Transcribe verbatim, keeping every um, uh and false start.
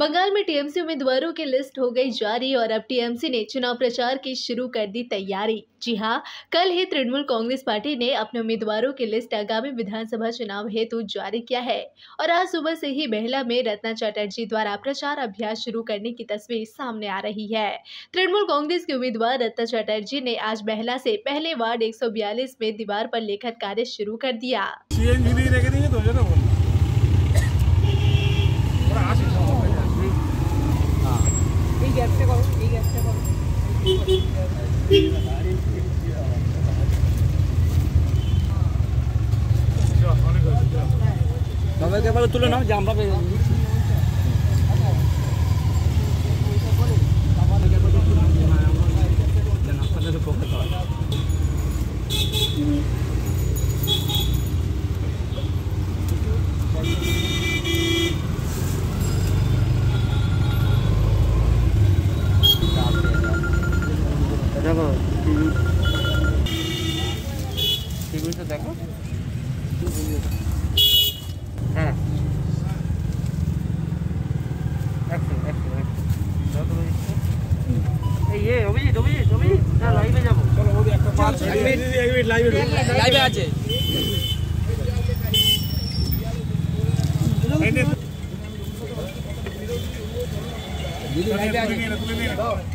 बंगाल में टीएमसी उम्मीदवारों की लिस्ट हो गई जारी और अब टीएमसी ने चुनाव प्रचार की शुरू कर दी तैयारी। जी हां, कल ही तृणमूल कांग्रेस पार्टी ने अपने उम्मीदवारों की लिस्ट आगामी विधानसभा चुनाव हेतु जारी किया है और आज सुबह से ही बेहला में रत्ना चटर्जी द्वारा प्रचार अभियान शुरू करने की तस्वीर सामने आ रही है। तृणमूल कांग्रेस के उम्मीदवार रत्ना चटर्जी ने आज बेहला से पहले वार्ड एक सौ बयालीस में दीवार पर लेखन कार्य शुरू कर दिया। तब तुले ना जाम तो देखो हाँ ये अभी अभी अभी लाइव में जाओ चलो अभी एक बार एक मिनट लाइव लाइव आ जाए ये लाइव आ जाए।